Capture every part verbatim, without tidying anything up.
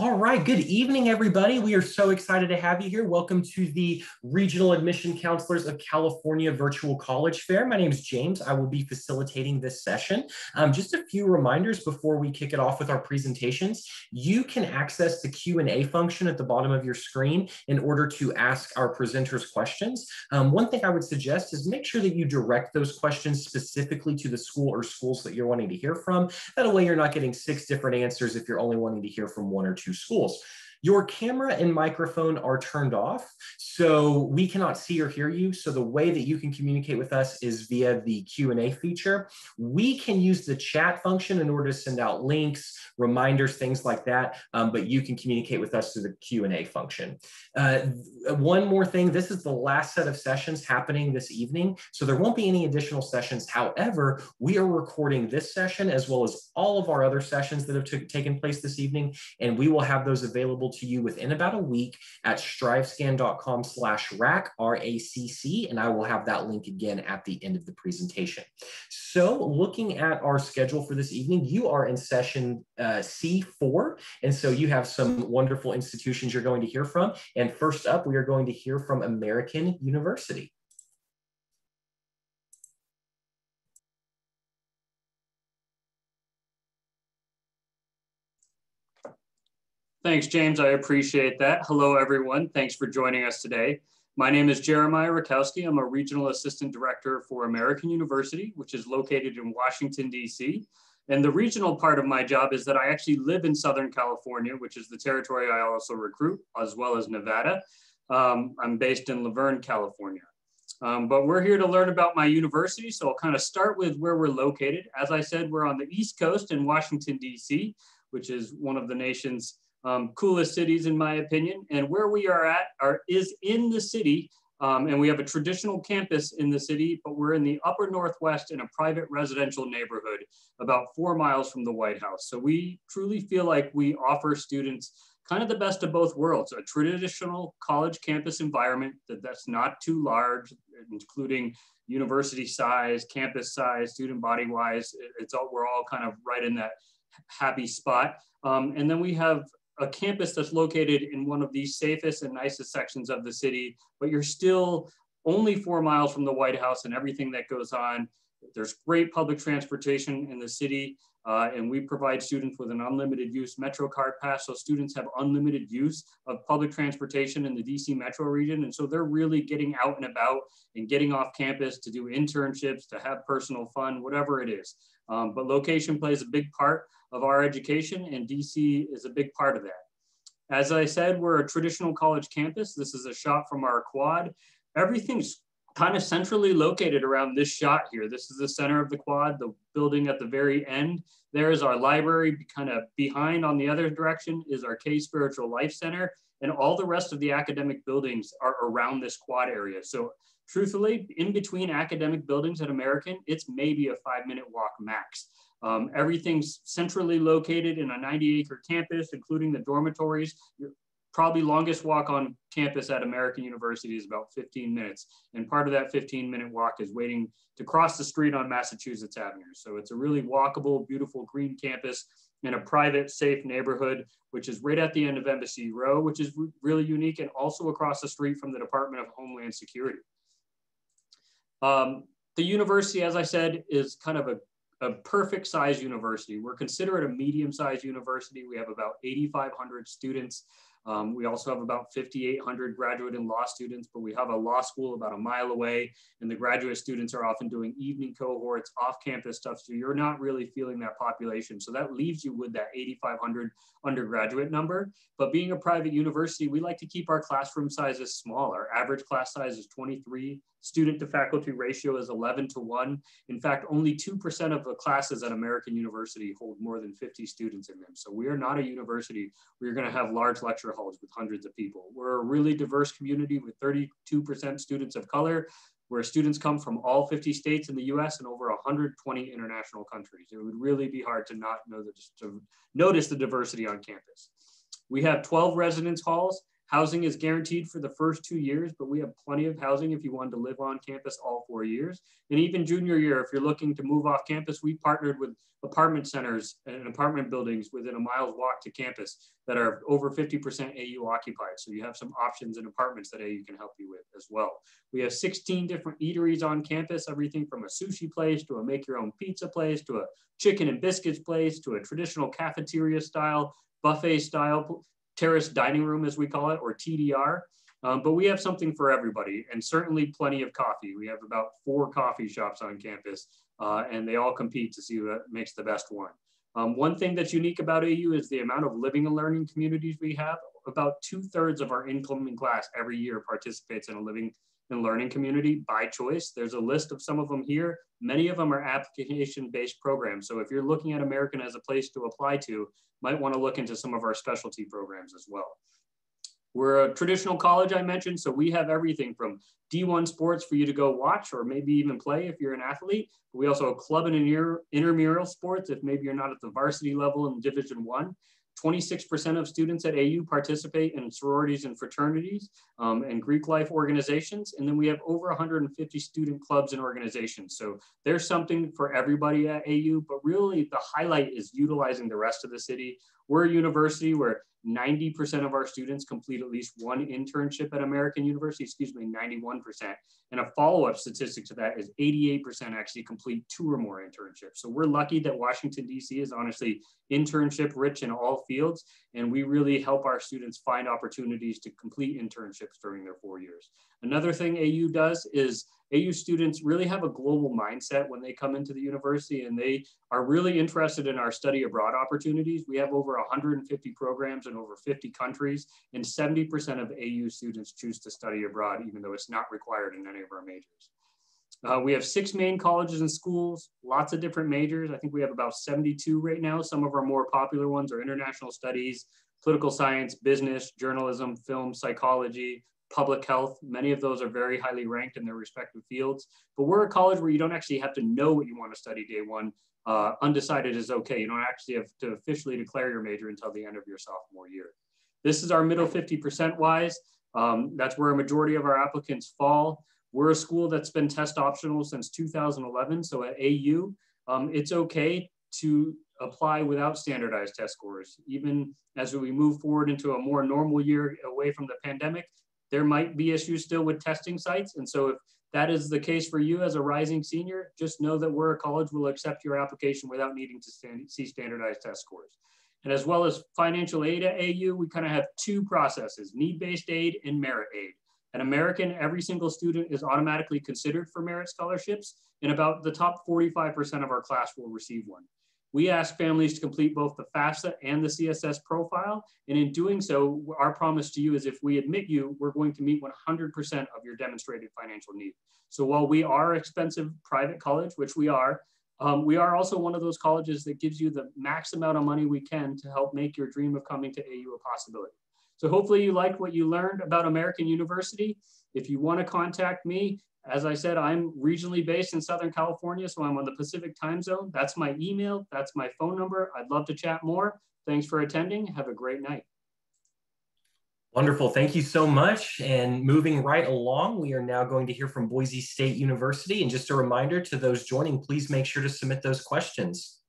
All right, good evening, everybody. We are so excited to have you here. Welcome to the Regional Admission Counselors of California Virtual College Fair. My name is James. I will be facilitating this session. Um, just a few reminders before we kick it off with our presentations. You can access the Q and A function at the bottom of your screen in order to ask our presenters questions. Um, one thing I would suggest is make sure that you direct those questions specifically to the school or schools that you're wanting to hear from. That way you're not getting six different answers if you're only wanting to hear from one or two schools. Your camera and microphone are turned off, so we cannot see or hear you. So the way that you can communicate with us is via the Q and A feature. We can use the chat function in order to send out links, reminders, things like that, um, but you can communicate with us through the Q and A function. Uh, one more thing, this is the last set of sessions happening this evening, so there won't be any additional sessions. However, we are recording this session as well as all of our other sessions that have taken place this evening, and we will have those available to you within about a week at strive scan dot com slash rack, R A C C, and I will have that link again at the end of the presentation. So looking at our schedule for this evening, you are in session uh, C four, and so you have some wonderful institutions you're going to hear from. And first up, we are going to hear from American University. Thanks, James. I appreciate that. Hello, everyone. Thanks for joining us today. My name is Jeremiah Rakowski. I'm a Regional Assistant Director for American University, which is located in Washington, D C. And the regional part of my job is that I actually live in Southern California, which is the territory I also recruit, as well as Nevada. Um, I'm based in Laverne, California. Um, but we're here to learn about my university, so I'll kind of start with where we're located. As I said, we're on the East Coast in Washington, D C, which is one of the nation's Um, coolest cities, in my opinion, and where we are at are, is in the city, um, and we have a traditional campus in the city, but we're in the upper Northwest in a private residential neighborhood about four miles from the White House. So we truly feel like we offer students kind of the best of both worlds, a traditional college campus environment that, that's not too large, including university size, campus size, student body wise. It's all, we're all kind of right in that happy spot. Um, and then we have a campus that's located in one of the safest and nicest sections of the city, but you're still only four miles from the White House and everything that goes on. There's great public transportation in the city, uh, and we provide students with an unlimited use MetroCard pass, so students have unlimited use of public transportation in the D C metro region, and so they're really getting out and about and getting off campus to do internships, to have personal fun, whatever it is. Um, but location plays a big part of our education, and D C is a big part of that. As I said, we're a traditional college campus. This is a shot from our quad. Everything's kind of centrally located around this shot here. This is the center of the quad, the building at the very end. There is our library, kind of behind on the other direction is our K Spiritual Life Center, and all the rest of the academic buildings are around this quad area. So truthfully, in between academic buildings at American, it's maybe a five minute walk max. Um, everything's centrally located in a ninety acre campus, including the dormitories. Your probably longest walk on campus at American University is about fifteen minutes. And part of that fifteen minute walk is waiting to cross the street on Massachusetts Avenue. So it's a really walkable, beautiful green campus in a private, safe neighborhood, which is right at the end of Embassy Row, which is really unique, and also across the street from the Department of Homeland Security. Um, the university, as I said, is kind of a a perfect size university. We're considered a medium-sized university. We have about eighty-five hundred students. Um, we also have about fifty-eight hundred graduate and law students, but we have a law school about a mile away, and the graduate students are often doing evening cohorts, off-campus stuff, so you're not really feeling that population. So that leaves you with that eighty-five hundred undergraduate number. But being a private university, we like to keep our classroom sizes small. Our average class size is twenty-three. Student to faculty ratio is eleven to one. In fact, only two percent of the classes at American University hold more than fifty students in them. So we are not a university where you're going to have large lecture halls with hundreds of people. We're a really diverse community with thirty-two percent students of color, where students come from all fifty states in the U S and over one hundred twenty international countries. It would really be hard to not know the, to notice the diversity on campus. We have twelve residence halls. Housing is guaranteed for the first two years, but we have plenty of housing if you wanted to live on campus all four years. And even junior year, if you're looking to move off campus, we partnered with apartment centers and apartment buildings within a mile's walk to campus that are over fifty percent A U occupied. So you have some options in apartments that A U can help you with as well. We have sixteen different eateries on campus, everything from a sushi place to a make your own pizza place, to a chicken and biscuits place, to a traditional cafeteria style, buffet style, terrace dining room, as we call it, or T D R. Um, but we have something for everybody, and certainly plenty of coffee. We have about four coffee shops on campus, uh, and they all compete to see who makes the best one. Um, one thing that's unique about A U is the amount of living and learning communities we have. About two thirds of our incoming class every year participates in a living and learning community by choice. There's a list of some of them here. Many of them are application-based programs. So if you're looking at American as a place to apply to, might want to look into some of our specialty programs as well. We're a traditional college, I mentioned, so we have everything from D one sports for you to go watch or maybe even play if you're an athlete. We also have club and intramural sports if maybe you're not at the varsity level in Division One. twenty-six percent of students at A U participate in sororities and fraternities um, and Greek life organizations. And then we have over one hundred fifty student clubs and organizations. So there's something for everybody at A U, but really the highlight is utilizing the rest of the city. We're a university where ninety percent of our students complete at least one internship at American University, excuse me, ninety-one percent. And a follow-up statistic to that is eighty-eight percent actually complete two or more internships. So we're lucky that Washington, D C is honestly internship rich in all fields. And we really help our students find opportunities to complete internships during their four years. Another thing A U does is A U students really have a global mindset when they come into the university, and they are really interested in our study abroad opportunities. We have over one hundred fifty programs in over fifty countries, and seventy percent of A U students choose to study abroad, even though it's not required in any of our majors. Uh, we have six main colleges and schools, lots of different majors. I think we have about seventy-two right now. Some of our more popular ones are international studies, political science, business, journalism, film, psychology, public health. Many of those are very highly ranked in their respective fields, but we're a college where you don't actually have to know what you want to study day one. Uh, undecided is okay. You don't actually have to officially declare your major until the end of your sophomore year. This is our middle fifty percent wise. Um, that's where a majority of our applicants fall. We're a school that's been test optional since two thousand eleven. So at A U, um, it's okay to apply without standardized test scores. Even as we move forward into a more normal year away from the pandemic, there might be issues still with testing sites. And so if that is the case for you as a rising senior, just know that we're a college will accept your application without needing to stand, see standardized test scores. And as well as financial aid at A U, we kind of have two processes, need-based aid and merit aid. At American, every single student is automatically considered for merit scholarships, and about the top forty-five percent of our class will receive one. We ask families to complete both the FAFSA and the C S S profile. And in doing so, our promise to you is if we admit you, we're going to meet one hundred percent of your demonstrated financial need. So while we are an expensive private college, which we are, um, we are also one of those colleges that gives you the max amount of money we can to help make your dream of coming to A U a possibility. So hopefully you liked what you learned about American University. If you want to contact me, as I said, I'm regionally based in Southern California, so I'm on the Pacific time zone. That's my email, that's my phone number. I'd love to chat more. Thanks for attending. Have a great night. Wonderful, thank you so much. And moving right along, we are now going to hear from Boise State University. And just a reminder to those joining, please make sure to submit those questions.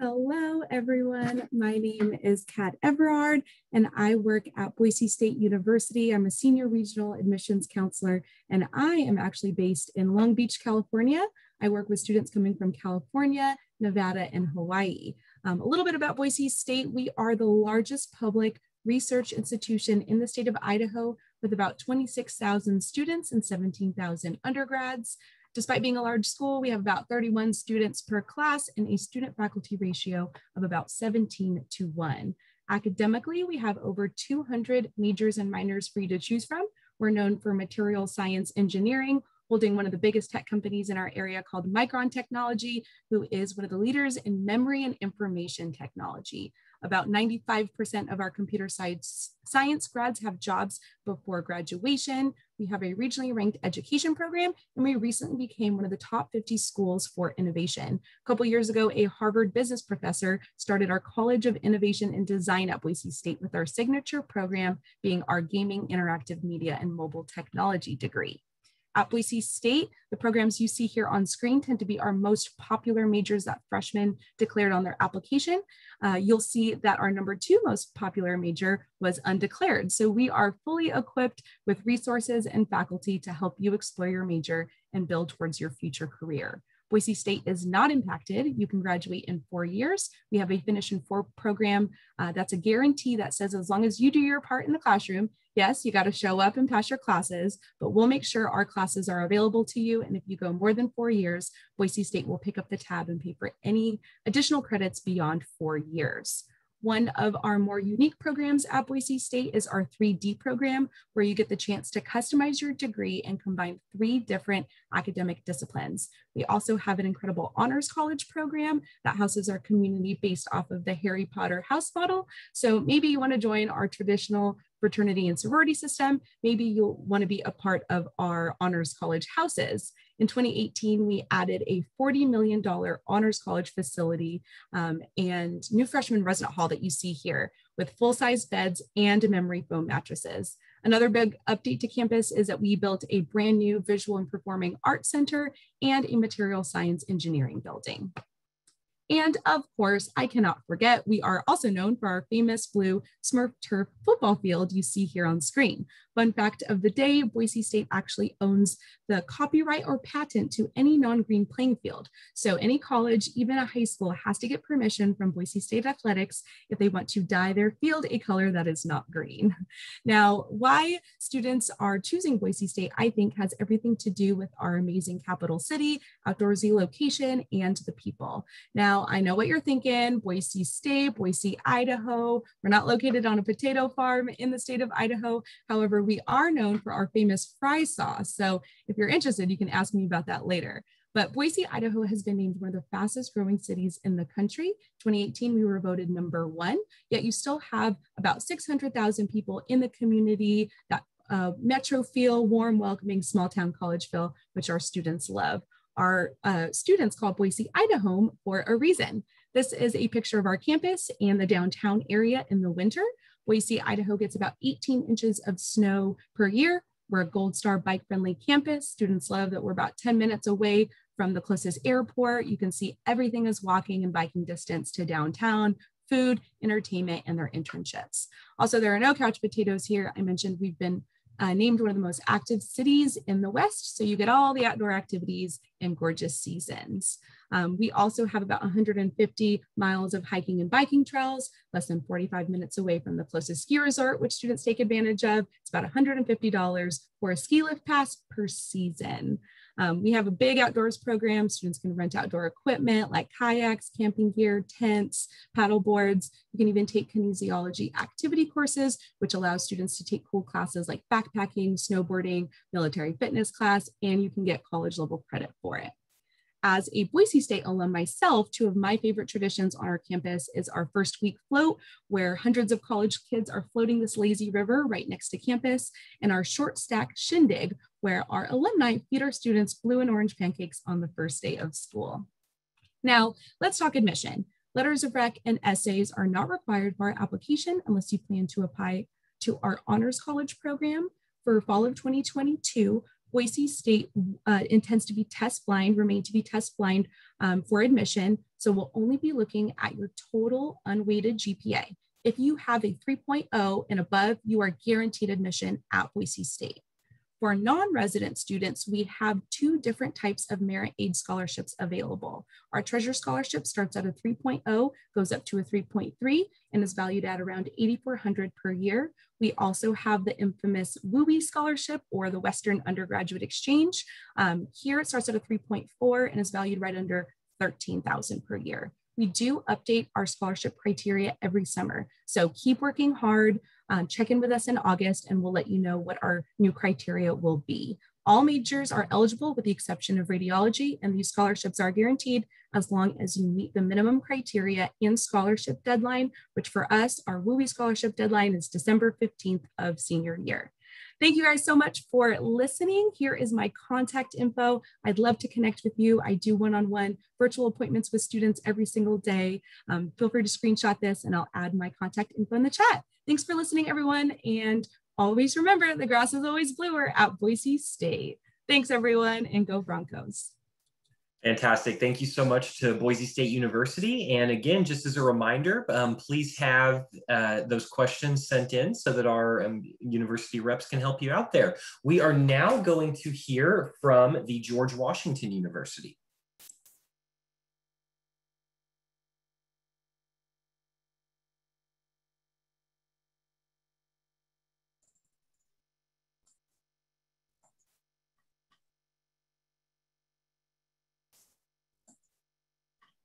Hello, everyone. My name is Kat Everard, and I work at Boise State University. I'm a senior regional admissions counselor, and I am actually based in Long Beach, California. I work with students coming from California, Nevada, and Hawaii. Um, a little bit about Boise State. We are the largest public research institution in the state of Idaho, with about twenty-six thousand students and seventeen thousand undergrads. Despite being a large school, we have about thirty-one students per class and a student-faculty ratio of about seventeen to one. Academically, we have over two hundred majors and minors for you to choose from. We're known for material science engineering, holding one of the biggest tech companies in our area called Micron Technology, who is one of the leaders in memory and information technology. About ninety-five percent of our computer science, science grads have jobs before graduation. We have a regionally ranked education program, and we recently became one of the top fifty schools for innovation. A couple years ago, a Harvard business professor started our College of Innovation and Design at Boise State, with our signature program being our Gaming, Interactive Media, and Mobile Technology degree. At Boise State, the programs you see here on screen tend to be our most popular majors that freshmen declared on their application. Uh, you'll see that our number two most popular major was undeclared. So we are fully equipped with resources and faculty to help you explore your major and build towards your future career. Boise State is not impacted. You can graduate in four years. We have a finish in four program uh, that's a guarantee that says as long as you do your part in the classroom, yes, you got to show up and pass your classes, but we'll make sure our classes are available to you. And if you go more than four years, Boise State will pick up the tab and pay for any additional credits beyond four years. One of our more unique programs at Boise State is our three D program, where you get the chance to customize your degree and combine three different academic disciplines. We also have an incredible honors college program that houses our community based off of the Harry Potter house model. So maybe you want to join our traditional fraternity and sorority system. Maybe you'll want to be a part of our honors college houses. In twenty eighteen, we added a forty million dollar honors college facility um, and new freshman resident hall that you see here, with full-size beds and memory foam mattresses. Another big update to campus is that we built a brand new visual and performing arts center and a material science engineering building. And of course, I cannot forget, we are also known for our famous blue Smurf turf football field you see here on screen. Fun fact of the day, Boise State actually owns the copyright or patent to any non-green playing field. So any college, even a high school, has to get permission from Boise State Athletics if they want to dye their field a color that is not green. Now, why students are choosing Boise State, I think, has everything to do with our amazing capital city, outdoorsy location, and the people. Now, I know what you're thinking, Boise State, Boise, Idaho. We're not located on a potato farm in the state of Idaho. However, we are known for our famous fry sauce. So if you're interested, you can ask me about that later. But Boise, Idaho has been named one of the fastest growing cities in the country. twenty eighteen, we were voted number one, yet you still have about six hundred thousand people in the community, that uh, metro feel, warm, welcoming, small town college feel, which our students love. Our uh, students call Boise, Idaho for a reason. This is a picture of our campus and the downtown area in the winter. Boise, Idaho gets about eighteen inches of snow per year. We're a Gold Star bike-friendly campus. Students love that we're about ten minutes away from the closest airport. You can see everything is walking and biking distance to downtown, food, entertainment, and their internships. Also, there are no couch potatoes here. I mentioned we've been Uh, named one of the most active cities in the West. So you get all the outdoor activities and gorgeous seasons. Um, we also have about one hundred fifty miles of hiking and biking trails, less than forty-five minutes away from the closest ski resort, which students take advantage of. It's about one hundred fifty dollars for a ski lift pass per season. Um, we have a big outdoors program. Students can rent outdoor equipment like kayaks, camping gear, tents, paddle boards. You can even take kinesiology activity courses, which allows students to take cool classes like backpacking, snowboarding, military fitness class, and you can get college level credit for it. As a Boise State alum myself, two of my favorite traditions on our campus is our first week float, where hundreds of college kids are floating this lazy river right next to campus, and our short stack shindig, where our alumni feed our students blue and orange pancakes on the first day of school. Now, let's talk admission. Letters of rec and essays are not required for our application unless you plan to apply to our honors college program. For fall of twenty twenty-two, Boise State uh, intends to be test blind, remain to be test blind um, for admission. So we'll only be looking at your total unweighted G P A. If you have a three point oh and above, you are guaranteed admission at Boise State. For non-resident students, we have two different types of merit aid scholarships available. Our Treasure Scholarship starts at a three point oh, goes up to a three point three, and is valued at around eight thousand four hundred dollars per year. We also have the infamous WUI Scholarship, or the Western Undergraduate Exchange. Um, here it starts at a three point four and is valued right under thirteen thousand dollars per year. We do update our scholarship criteria every summer, so keep working hard. Um, check in with us in August and we'll let you know what our new criteria will be. All majors are eligible with the exception of radiology, and these scholarships are guaranteed as long as you meet the minimum criteria and scholarship deadline, which for us, our W U I scholarship deadline is December fifteenth of senior year. Thank you guys so much for listening. Here is my contact info. I'd love to connect with you. I do one-on-one virtual appointments with students every single day. Um, feel free to screenshot this and I'll add my contact info in the chat. Thanks for listening, everyone. And always remember, the grass is always bluer at Boise State. Thanks, everyone, and go Broncos. Fantastic. Thank you so much to Boise State University. And again, just as a reminder, um, please have uh, those questions sent in so that our um, university reps can help you out there. We are now going to hear from the George Washington University.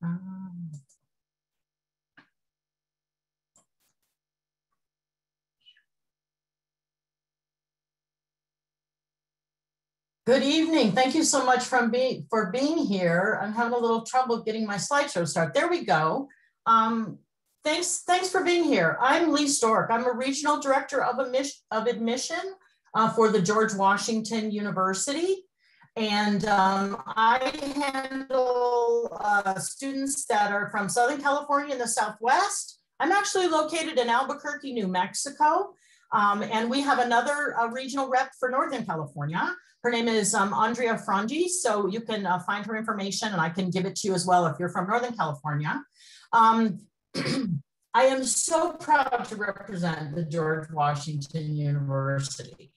Um, good evening. Thank you so much from be, for being here. I'm having a little trouble getting my slideshow started. There we go. Um, thanks, thanks for being here. I'm Lee Stork. I'm a regional director of, of admission uh, for the George Washington University. And um, I handle uh, students that are from Southern California and the Southwest. I'm actually located in Albuquerque, New Mexico. Um, and we have another uh, regional rep for Northern California. Her name is um, Andrea Frangi. So you can uh, find her information and I can give it to you as well if you're from Northern California. Um, I am so proud to represent the George Washington University.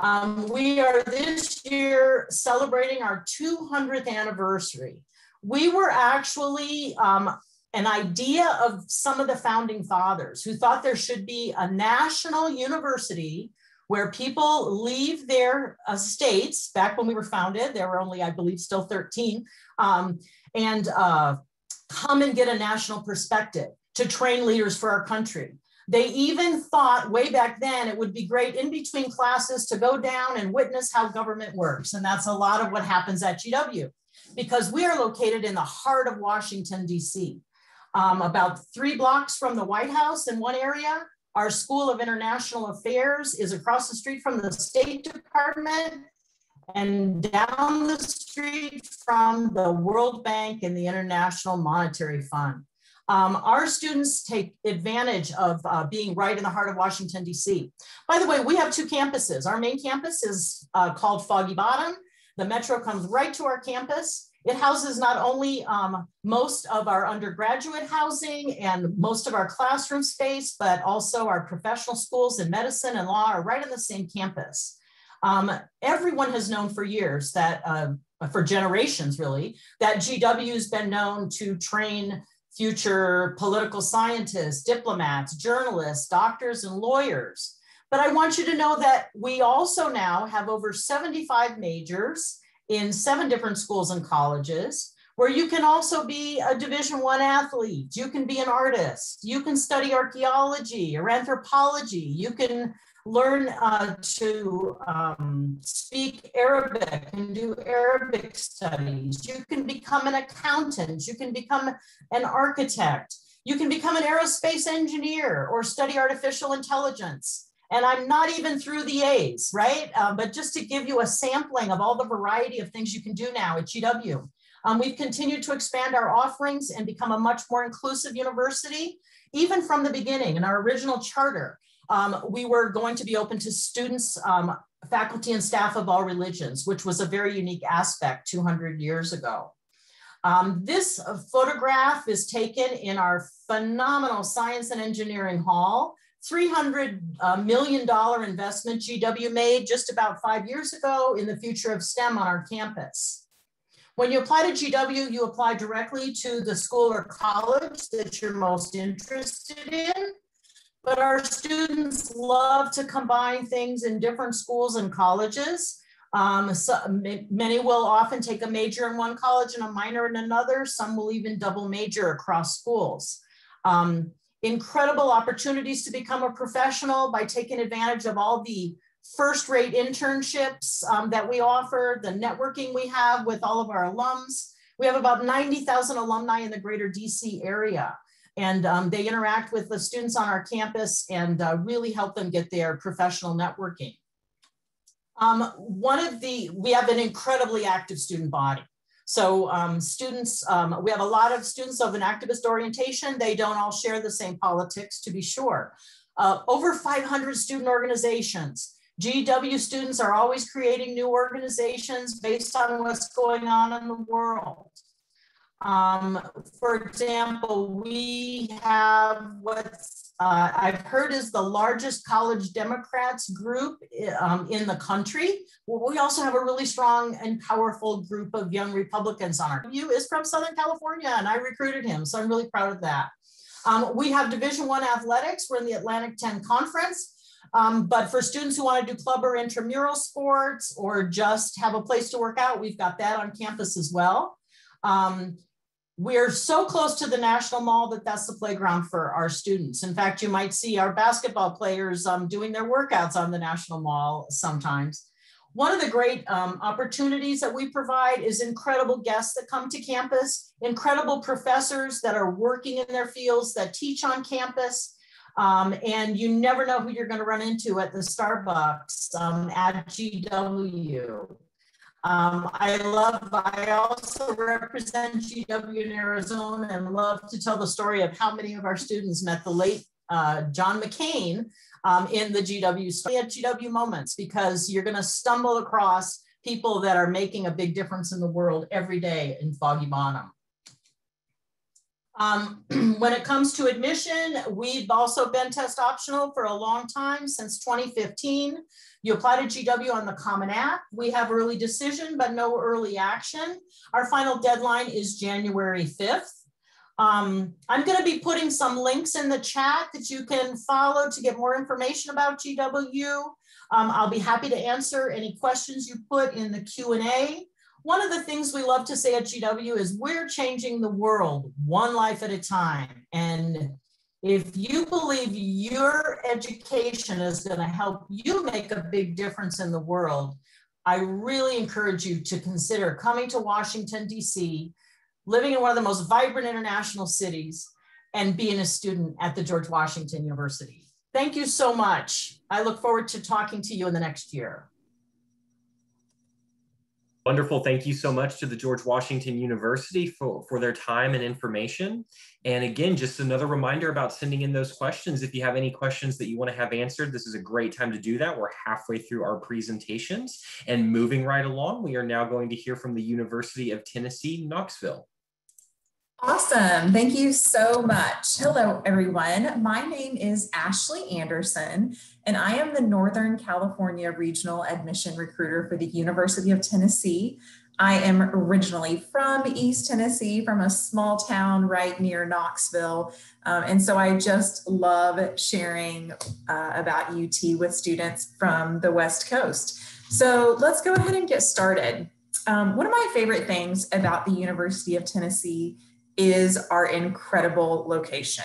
Um, we are this year celebrating our two hundredth anniversary. We were actually um, an idea of some of the founding fathers who thought there should be a national university where people leave their uh, states. Back when we were founded, there were only, I believe, still thirteen, um, and uh, come and get a national perspective to train leaders for our country. They even thought way back then it would be great in between classes to go down and witness how government works. And that's a lot of what happens at G W because we are located in the heart of Washington, D C. Um, about three blocks from the White House in one area, our School of International Affairs is across the street from the State Department and down the street from the World Bank and the International Monetary Fund. Um, our students take advantage of uh, being right in the heart of Washington, D C. By the way, we have two campuses. Our main campus is uh, called Foggy Bottom. The metro comes right to our campus. It houses not only um, most of our undergraduate housing and most of our classroom space, but also our professional schools in medicine and law are right on the same campus. Um, everyone has known for years that, uh, for generations really, that G W has been known to train future political scientists, diplomats, journalists, doctors, and lawyers. But I want you to know that we also now have over seventy-five majors in seven different schools and colleges, where you can also be a Division one athlete, you can be an artist, you can study archaeology or anthropology, you can learn uh, to um, speak Arabic and do Arabic studies. You can become an accountant. You can become an architect. You can become an aerospace engineer or study artificial intelligence. And I'm not even through the A's, right? Uh, but just to give you a sampling of all the variety of things you can do now at G W. Um, we've continued to expand our offerings and become a much more inclusive university, even from the beginning in our original charter. Um, we were going to be open to students, um, faculty, and staff of all religions, which was a very unique aspect two hundred years ago. Um, this photograph is taken in our phenomenal Science and Engineering Hall, three hundred million dollar investment G W made just about five years ago in the future of STEM on our campus. When you apply to G W, you apply directly to the school or college that you're most interested in. But our students love to combine things in different schools and colleges. Um, so many will often take a major in one college and a minor in another. Some will even double major across schools. Um, incredible opportunities to become a professional by taking advantage of all the first-rate internships um, that we offer, the networking we have with all of our alums. We have about ninety thousand alumni in the greater D C area, and um, they interact with the students on our campus and uh, really help them get their professional networking. Um, one of the, we have an incredibly active student body. So um, students, um, we have a lot of students of an activist orientation. They don't all share the same politics, to be sure. Uh, over five hundred student organizations. G W students are always creating new organizations based on what's going on in the world. Um, for example, we have what's uh, I've heard is the largest college Democrats group um, in the country. Well, we also have a really strong and powerful group of young Republicans on our view is from Southern California, and I recruited him, so I'm really proud of that. Um, we have Division I athletics. We're in the Atlantic ten Conference. Um, but for students who want to do club or intramural sports or just have a place to work out, we've got that on campus as well. Um, we're so close to the National Mall that that's the playground for our students. In fact, you might see our basketball players um, doing their workouts on the National Mall sometimes. One of the great um, opportunities that we provide is incredible guests that come to campus, incredible professors that are working in their fields that teach on campus. Um, and you never know who you're going to run into at the Starbucks um, at G W. Um, I love, I also represent G W in Arizona and love to tell the story of how many of our students met the late uh, John McCain um, in the G W story at G W moments, because you're going to stumble across people that are making a big difference in the world every day in Foggy Bottom. Um, when it comes to admission, we've also been test optional for a long time, since twenty fifteen. You apply to G W on the Common App. We have early decision, but no early action. Our final deadline is January fifth. Um, I'm going to be putting some links in the chat that you can follow to get more information about G W. Um, I'll be happy to answer any questions you put in the Q and A. One of the things we love to say at G W is we're changing the world one life at a time. And if you believe your education is going to help you make a big difference in the world, I really encourage you to consider coming to Washington, D C, living in one of the most vibrant international cities, and being a student at the George Washington University. Thank you so much. I look forward to talking to you in the next year. Wonderful. Thank you so much to the George Washington University for, for their time and information. And again, just another reminder about sending in those questions. If you have any questions that you want to have answered, this is a great time to do that. We're halfway through our presentations and moving right along. We are now going to hear from the University of Tennessee, Knoxville. Awesome. Thank you so much. Hello, everyone. My name is Ashley Anderson, and I am the Northern California Regional Admission Recruiter for the University of Tennessee. I am originally from East Tennessee, from a small town right near Knoxville. Um, and so I just love sharing uh, about U T with students from the West Coast. So let's go ahead and get started. Um, one of my favorite things about the University of Tennessee is our incredible location.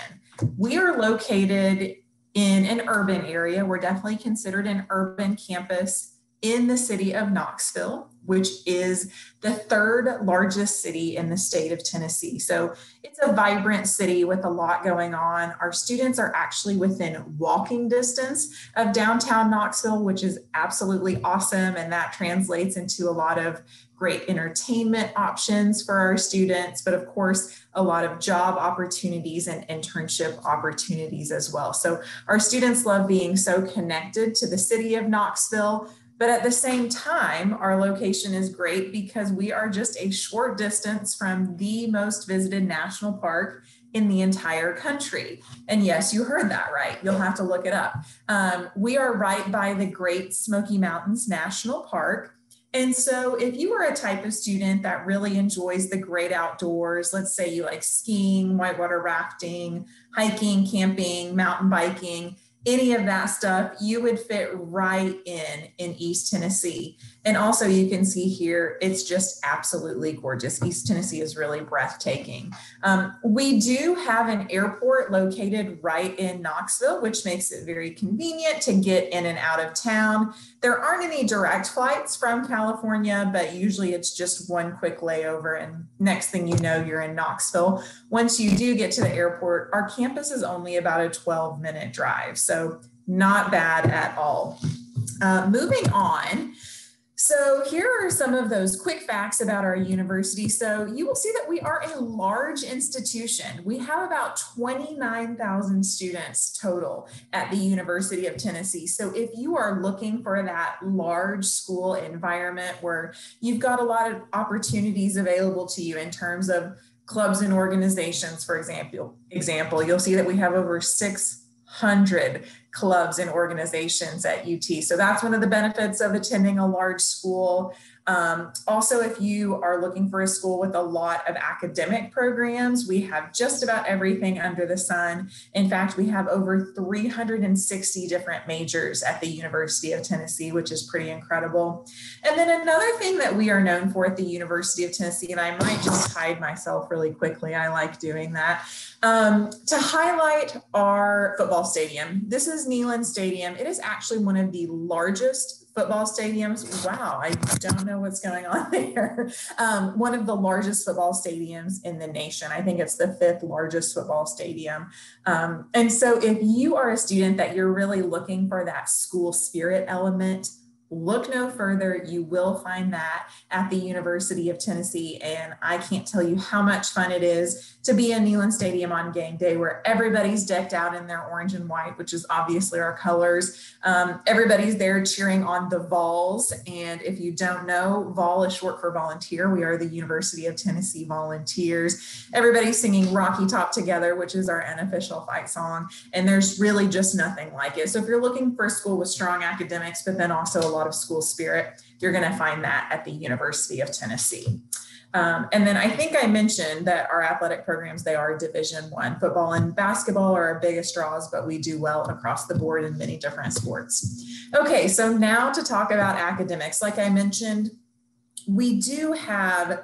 We are located in an urban area. We're definitely considered an urban campus in the city of Knoxville, which is the third largest city in the state of Tennessee. So it's a vibrant city with a lot going on. Our students are actually within walking distance of downtown Knoxville, which is absolutely awesome. And that translates into a lot of great entertainment options for our students, but of course, a lot of job opportunities and internship opportunities as well. So our students love being so connected to the city of Knoxville, but at the same time, our location is great because we are just a short distance from the most visited national park in the entire country. And yes, you heard that right. You'll have to look it up. Um, we are right by the Great Smoky Mountains National Park. And so if you are a type of student that really enjoys the great outdoors, let's say you like skiing, whitewater rafting, hiking, camping, mountain biking, any of that stuff, you would fit right in in East Tennessee. And also you can see here, it's just absolutely gorgeous. East Tennessee is really breathtaking. Um, we do have an airport located right in Knoxville, which makes it very convenient to get in and out of town. There aren't any direct flights from California, but usually it's just one quick layover and next thing you know, you're in Knoxville. Once you do get to the airport, our campus is only about a twelve minute drive, so not bad at all. Uh, moving on. So here are some of those quick facts about our university. So you will see that we are a large institution. We have about twenty-nine thousand students total at the University of Tennessee. So if you are looking for that large school environment where you've got a lot of opportunities available to you in terms of clubs and organizations, for example, example, you'll see that we have over six hundred clubs and organizations at U T. So that's one of the benefits of attending a large school. Um, also, if you are looking for a school with a lot of academic programs, we have just about everything under the sun. In fact, we have over three hundred sixty different majors at the University of Tennessee, which is pretty incredible. And then another thing that we are known for at the University of Tennessee, and I might just hide myself really quickly, I like doing that, um, to highlight our football stadium. This is Neyland Stadium. It is actually one of the largest football stadiums. Wow, I don't know what's going on there. Um, one of the largest football stadiums in the nation. I think it's the fifth largest football stadium. Um, and so if you are a student that you're really looking for that school spirit element, look no further. You will find that at the University of Tennessee. And I can't tell you how much fun it is to be in Neyland Stadium on game day, where everybody's decked out in their orange and white, which is obviously our colors. Um, everybody's there cheering on the Vols. And if you don't know, Vol is short for volunteer. We are the University of Tennessee Volunteers. Everybody's singing Rocky Top Together, which is our unofficial fight song. And there's really just nothing like it. So if you're looking for a school with strong academics, but then also a lot of school spirit, you're going to find that at the University of Tennessee. Um, and then I think I mentioned that our athletic programs, they are Division I. Football and basketball are our biggest draws, but we do well across the board in many different sports. Okay, so now to talk about academics. Like I mentioned, we do have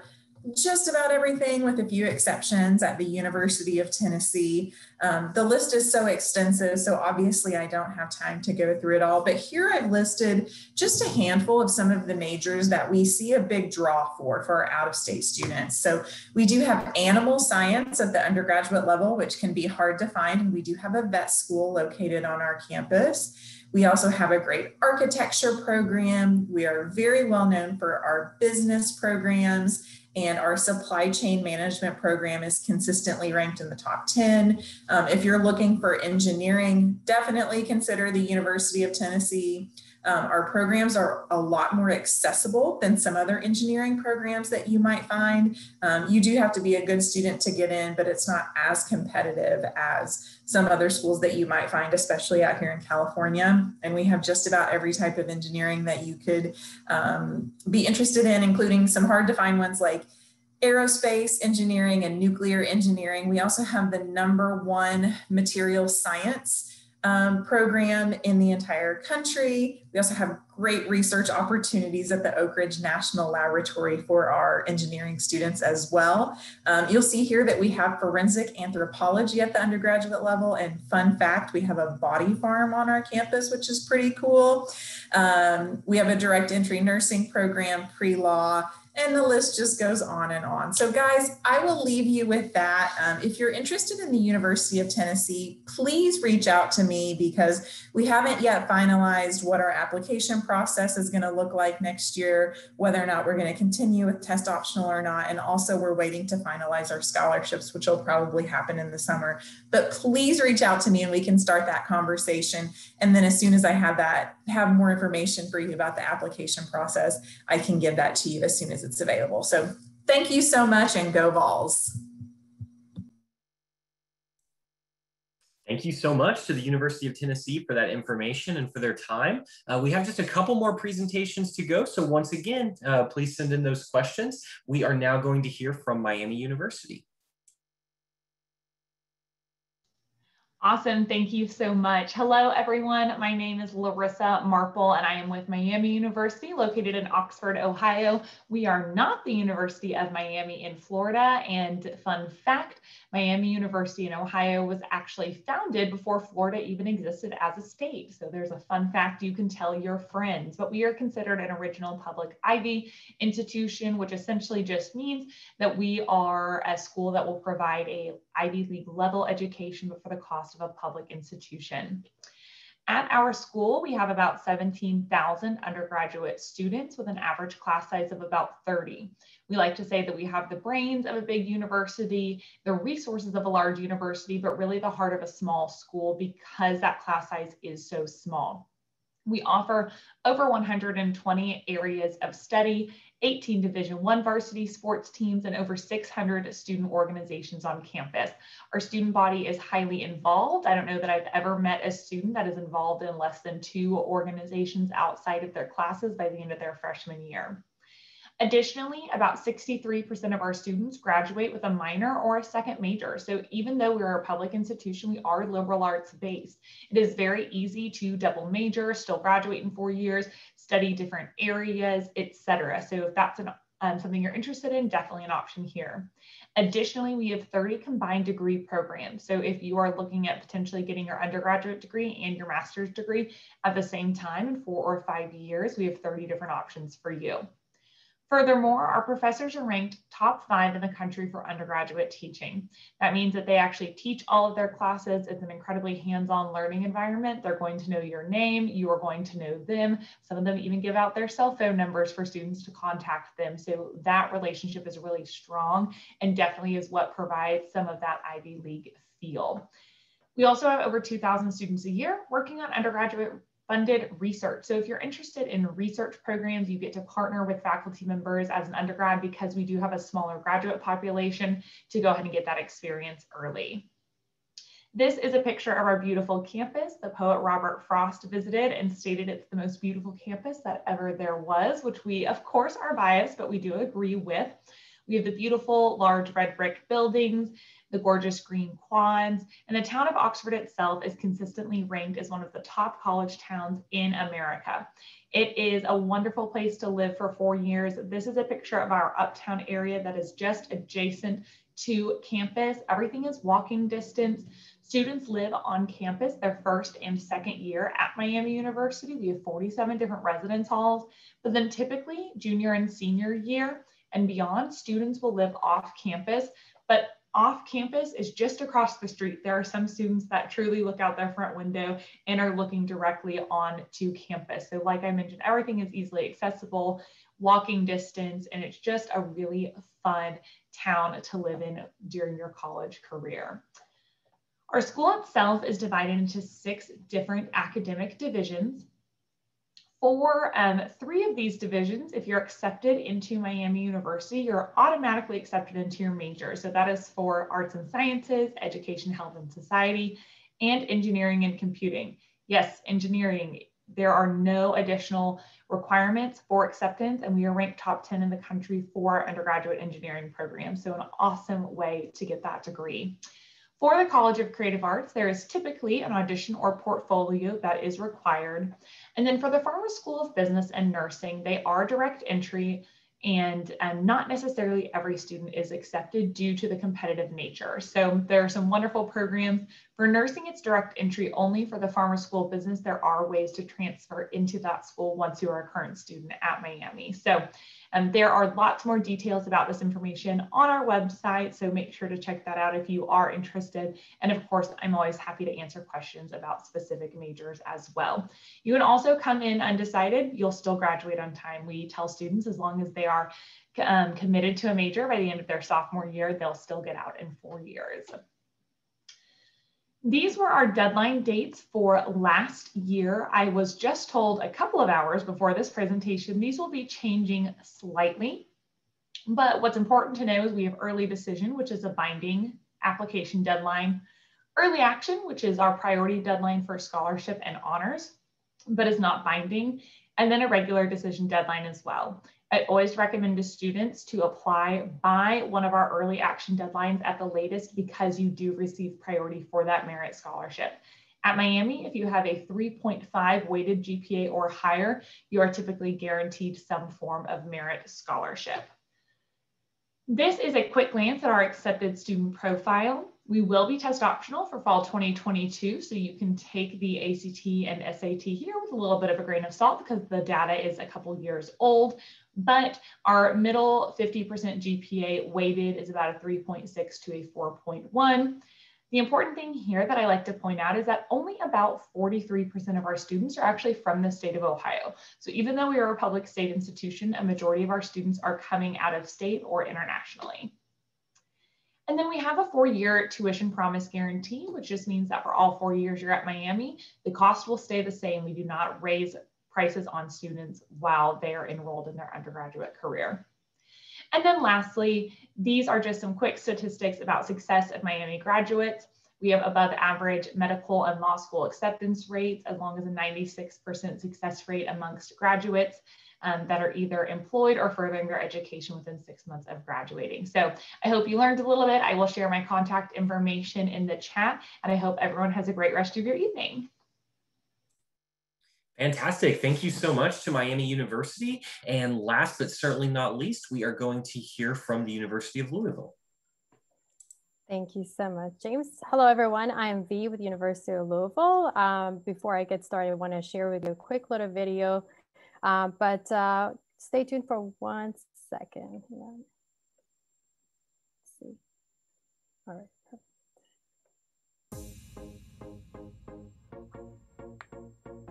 just about everything with a few exceptions at the University of Tennessee. Um, the list is so extensive, so obviously I don't have time to go through it all, but here I've listed just a handful of some of the majors that we see a big draw for, for our out-of-state students. So we do have animal science at the undergraduate level, which can be hard to find, and we do have a vet school located on our campus. We also have a great architecture program. We are very well known for our business programs, and our supply chain management program is consistently ranked in the top ten. Um, if you're looking for engineering, definitely consider the University of Tennessee. Um, our programs are a lot more accessible than some other engineering programs that you might find. Um, you do have to be a good student to get in, but it's not as competitive as some other schools that you might find, especially out here in California. And we have just about every type of engineering that you could um, be interested in, including some hard to find ones like aerospace engineering and nuclear engineering. We also have the number one material science Um, program in the entire country. We also have great research opportunities at the Oak Ridge National Laboratory for our engineering students as well. Um, you'll see here that we have forensic anthropology at the undergraduate level, and fun fact, we have a body farm on our campus, which is pretty cool. Um, we have a direct entry nursing program, pre-law, and the list just goes on and on. So guys, I will leave you with that. Um, if you're interested in the University of Tennessee, please reach out to me, because we haven't yet finalized what our application process is gonna look like next year, whether or not we're gonna continue with test optional or not. And also we're waiting to finalize our scholarships, which will probably happen in the summer. But please reach out to me and we can start that conversation. And then as soon as I have that, have more information for you about the application process, I can give that to you as soon as it's available. So thank you so much, and go Vols. Thank you so much to the University of Tennessee for that information and for their time. Uh, we have just a couple more presentations to go. So once again, uh, please send in those questions. We are now going to hear from Miami University. Awesome. Thank you so much. Hello, everyone. My name is Larissa Marple, and I am with Miami University, located in Oxford, Ohio. We are not the University of Miami in Florida. And fun fact, Miami University in Ohio was actually founded before Florida even existed as a state. So there's a fun fact you can tell your friends. But we are considered an original public Ivy institution, which essentially just means that we are a school that will provide a Ivy League level education, but for the cost of a public institution. At our school, we have about seventeen thousand undergraduate students with an average class size of about thirty. We like to say that we have the brains of a big university, the resources of a large university, but really the heart of a small school because that class size is so small. We offer over one hundred twenty areas of study, eighteen Division one varsity sports teams, and over six hundred student organizations on campus. Our student body is highly involved. I don't know that I've ever met a student that is involved in less than two organizations outside of their classes by the end of their freshman year. Additionally, about sixty-three percent of our students graduate with a minor or a second major. So even though we're a public institution, we are liberal arts based. It is very easy to double major, still graduate in four years, study different areas, et cetera. So if that's an, um, something you're interested in, definitely an option here. Additionally, we have thirty combined degree programs. So if you are looking at potentially getting your undergraduate degree and your master's degree at the same time in four or five years, we have thirty different options for you. Furthermore, our professors are ranked top five in the country for undergraduate teaching. That means that they actually teach all of their classes. It's an incredibly hands-on learning environment. They're going to know your name. You are going to know them. Some of them even give out their cell phone numbers for students to contact them. So that relationship is really strong and definitely is what provides some of that Ivy League feel. We also have over two thousand students a year working on undergraduate funded research. So if you're interested in research programs, you get to partner with faculty members as an undergrad because we do have a smaller graduate population to go ahead and get that experience early. This is a picture of our beautiful campus. The poet Robert Frost visited and stated it's the most beautiful campus that ever there was, which we of course are biased, but we do agree with. We have the beautiful large red brick buildings, the gorgeous green quads, and the town of Oxford itself is consistently ranked as one of the top college towns in America. It is a wonderful place to live for four years. This is a picture of our uptown area that is just adjacent to campus. Everything is walking distance. Students live on campus their first and second year at Miami University. We have forty-seven different residence halls, but then typically junior and senior year and beyond, students will live off campus, but off campus is just across the street. There are some students that truly look out their front window and are looking directly on to campus. So like I mentioned, everything is easily accessible, walking distance, and it's just a really fun town to live in during your college career. Our school itself is divided into six different academic divisions. For um, three of these divisions, if you're accepted into Miami University, you're automatically accepted into your major. So that is for arts and sciences, education, health and society, and engineering and computing. Yes, engineering. There are no additional requirements for acceptance, and we are ranked top ten in the country for undergraduate engineering programs. So an awesome way to get that degree. For the College of Creative Arts, there is typically an audition or portfolio that is required. And then for the Farmer School of Business and Nursing, they are direct entry, and um, not necessarily every student is accepted due to the competitive nature. So there are some wonderful programs. For nursing, it's direct entry only. For the Farmer School of Business, there are ways to transfer into that school once you are a current student at Miami. So um, there are lots more details about this information on our website, so make sure to check that out if you are interested. And of course, I'm always happy to answer questions about specific majors as well. You can also come in undecided. You'll still graduate on time. We tell students as long as they are are um, committed to a major by the end of their sophomore year, they'll still get out in four years. These were our deadline dates for last year. I was just told a couple of hours before this presentation, these will be changing slightly. But what's important to know is we have early decision, which is a binding application deadline, early action, which is our priority deadline for scholarship and honors, but is not binding, and then a regular decision deadline as well. I always recommend to students to apply by one of our early action deadlines at the latest, because you do receive priority for that merit scholarship. At Miami, if you have a three point five weighted G P A or higher, you are typically guaranteed some form of merit scholarship. This is a quick glance at our accepted student profile. We will be test optional for fall twenty twenty-two, so you can take the A C T and S A T here with a little bit of a grain of salt because the data is a couple years old, but our middle fifty percent G P A weighted is about a three point six to a four point one. The important thing here that I like to point out is that only about forty-three percent of our students are actually from the state of Ohio. So even though we are a public state institution, a majority of our students are coming out of state or internationally. And then we have a four-year tuition promise guarantee, which just means that for all four years you're at Miami, the cost will stay the same. We do not raise prices on students while they are enrolled in their undergraduate career. And then lastly, these are just some quick statistics about success of Miami graduates. We have above average medical and law school acceptance rates, as long as a ninety-six percent success rate amongst graduates Um, that are either employed or furthering their education within six months of graduating. So I hope you learned a little bit. I will share my contact information in the chat, and I hope everyone has a great rest of your evening. Fantastic. Thank you so much to Miami University. And last but certainly not least, we are going to hear from the University of Louisville. Thank you so much, James. Hello, everyone. I am V with the University of Louisville. Um, before I get started, I want to share with you a quick little video. Um, but uh, stay tuned for one second. Yeah. Let's see. All right.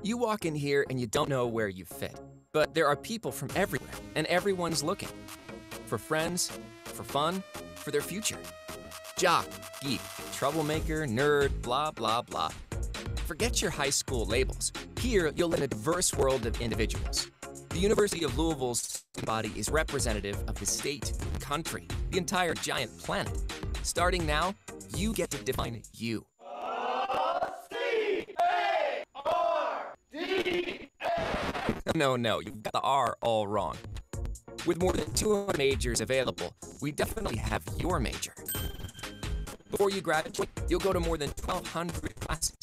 You walk in here and you don't know where you fit, but there are people from everywhere and everyone's looking for friends, for fun, for their future. Jock, geek, troublemaker, nerd, blah, blah, blah. Forget your high school labels. Here, you'll learn a diverse world of individuals. The University of Louisville's body is representative of the state, country, the entire giant planet. Starting now, you get to define you. C A R D A. No, no, you've got the R all wrong. With more than two hundred majors available, we definitely have your major. Before you graduate, you'll go to more than twelve hundred classes.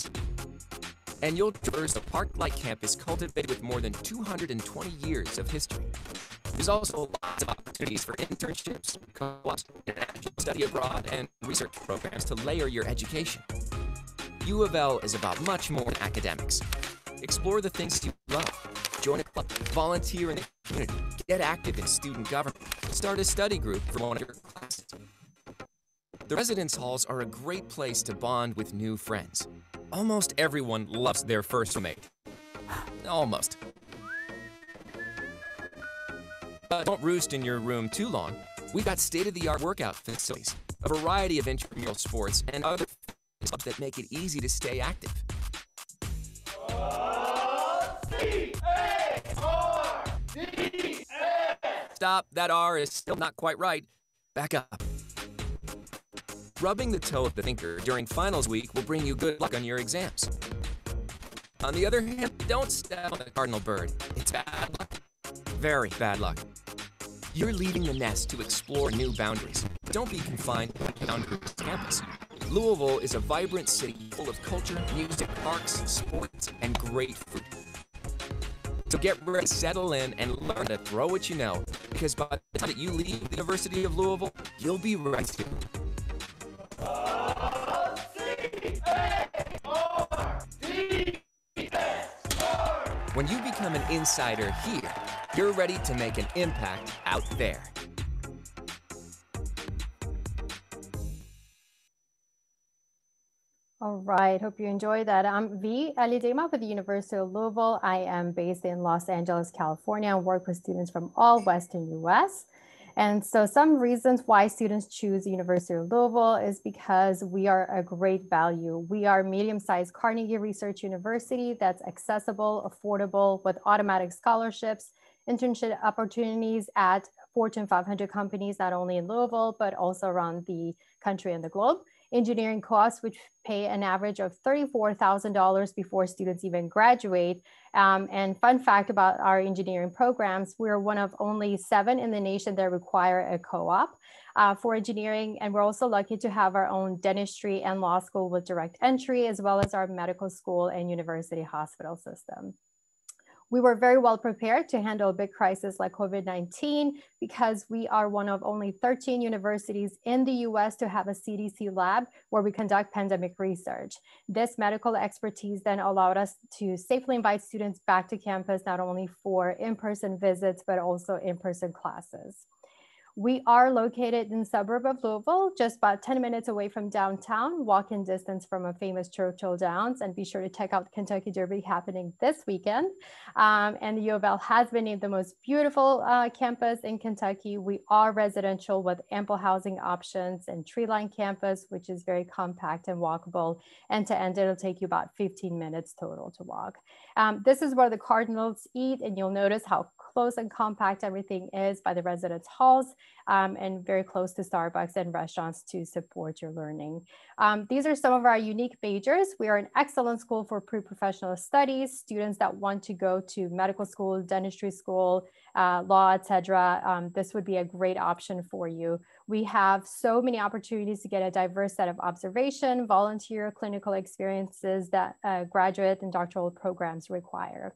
And you'll traverse a park-like campus cultivated with more than two hundred twenty years of history. There's also lots of opportunities for internships, co-ops, study abroad, and research programs to layer your education. U of L is about much more than academics. Explore the things you love, join a club, volunteer in the community, get active in student government, start a study group for one of your classes. The residence halls are a great place to bond with new friends. Almost everyone loves their first roommate. Almost. But don't roost in your room too long. We've got state-of-the-art workout facilities, a variety of intramural sports, and other clubs that make it easy to stay active. C A R D S. Stop, that R is still not quite right. Back up. Rubbing the toe of the thinker during finals week will bring you good luck on your exams. On the other hand, don't step on the cardinal bird. It's bad luck. Very bad luck. You're leaving the nest to explore new boundaries. Don't be confined to the boundaries campus. Louisville is a vibrant city full of culture, music, parks, sports, and great food. So get ready, settle in, and learn to throw what you know, because by the time that you leave the University of Louisville, you'll be ready to. When you become an insider here, you're ready to make an impact out there. All right, hope you enjoyed that. I'm V. Ali Dema with the University of Louisville. I am based in Los Angeles, California, and work with students from all Western U S And so some reasons why students choose the University of Louisville is because we are a great value. We are medium-sized Carnegie Research University that's accessible, affordable, with automatic scholarships, internship opportunities at Fortune five hundred companies, not only in Louisville, but also around the country and the globe. engineering costs, which pay an average of thirty-four thousand dollars before students even graduate. Um, and fun fact about our engineering programs, we're one of only seven in the nation that require a co-op uh, for engineering. And we're also lucky to have our own dentistry and law school with direct entry, as well as our medical school and university hospital system. We were very well prepared to handle a big crisis like COVID nineteen because we are one of only thirteen universities in the U S to have a C D C lab where we conduct pandemic research. This medical expertise then allowed us to safely invite students back to campus, not only for in-person visits, but also in-person classes. We are located in the suburb of Louisville, just about ten minutes away from downtown, walking distance from a famous Churchill Downs, and be sure to check out Kentucky Derby happening this weekend. Um, and the U of L has been named the most beautiful uh, campus in Kentucky. We are residential with ample housing options and tree-lined campus, which is very compact and walkable. And to end, it'll take you about fifteen minutes total to walk. Um, this is where the Cardinals eat, and you'll notice how close and compact everything is by the residence halls, um, and very close to Starbucks and restaurants to support your learning. Um, these are some of our unique majors. We are an excellent school for pre-professional studies, students that want to go to medical school, dentistry school, uh, law, et cetera. Um, this would be a great option for you. We have so many opportunities to get a diverse set of observation, volunteer, clinical experiences that uh, graduate and doctoral programs require.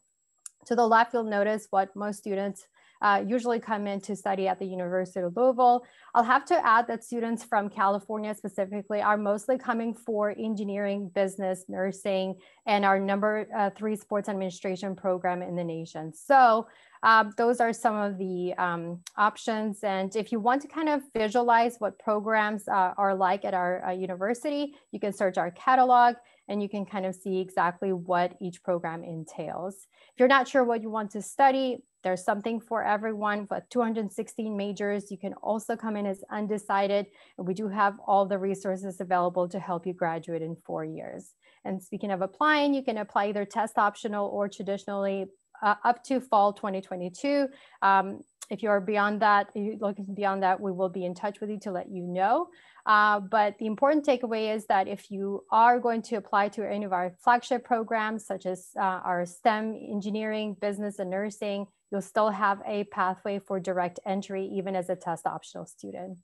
To the left, you'll notice what most students uh, usually come in to study at the University of Louisville. I'll have to add that students from California specifically are mostly coming for engineering, business, nursing, and our number uh, three sports administration program in the nation. So uh, those are some of the um, options. And if you want to kind of visualize what programs uh, are like at our uh, university, you can search our catalog, and you can kind of see exactly what each program entails. If you're not sure what you want to study, there's something for everyone, but two hundred sixteen majors. You can also come in as undecided, and we do have all the resources available to help you graduate in four years. And speaking of applying, you can apply either test optional or traditionally uh, up to fall twenty twenty-two. Um, If you are beyond that, if you're looking beyond that, we will be in touch with you to let you know. Uh, but the important takeaway is that if you are going to apply to any of our flagship programs, such as uh, our STEM, engineering, business, and nursing, you'll still have a pathway for direct entry, even as a test optional student.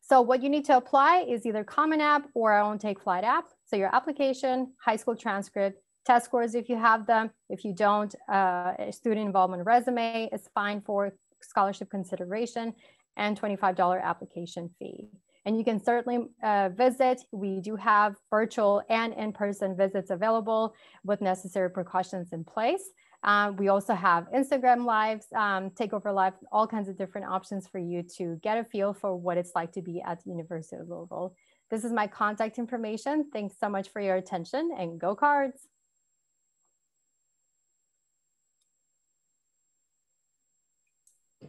So what you need to apply is either Common App or our own Take Flight app. So your application, high school transcript, test scores if you have them. If you don't, uh, a student involvement resume is fine for scholarship consideration, and twenty-five dollar application fee. And you can certainly uh, visit. We do have virtual and in-person visits available with necessary precautions in place. Um, we also have Instagram lives, um, Takeover Live, all kinds of different options for you to get a feel for what it's like to be at the University of Louisville. This is my contact information. Thanks so much for your attention, and go Cards.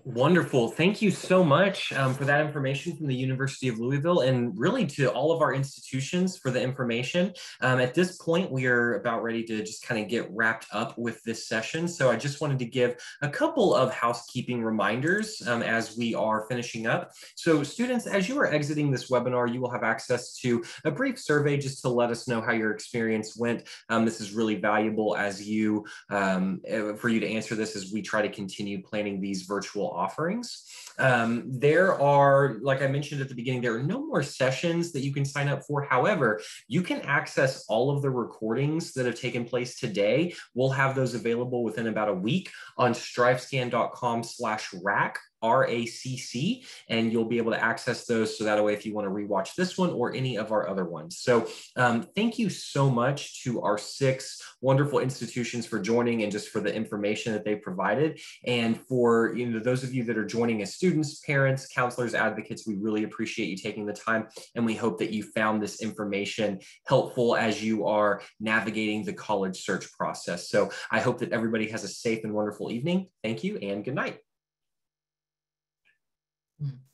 Wonderful. Thank you so much um, for that information from the University of Louisville, and really to all of our institutions for the information. Um, at this point, we are about ready to just kind of get wrapped up with this session. So I just wanted to give a couple of housekeeping reminders um, as we are finishing up. So students, as you are exiting this webinar, you will have access to a brief survey just to let us know how your experience went. Um, this is really valuable as you um, for you to answer this as we try to continue planning these virtual offerings. Um, there are, like I mentioned at the beginning, there are no more sessions that you can sign up for. However, you can access all of the recordings that have taken place today. We'll have those available within about a week on strivescan dot com slash rack. R A C C, and you'll be able to access those. So that way, if you want to rewatch this one or any of our other ones. So um, thank you so much to our six wonderful institutions for joining, and just for the information that they provided. And for you know those of you that are joining as students, parents, counselors, advocates, we really appreciate you taking the time. And we hope that you found this information helpful as you are navigating the college search process. So I hope that everybody has a safe and wonderful evening. Thank you and good night. Mm-hmm.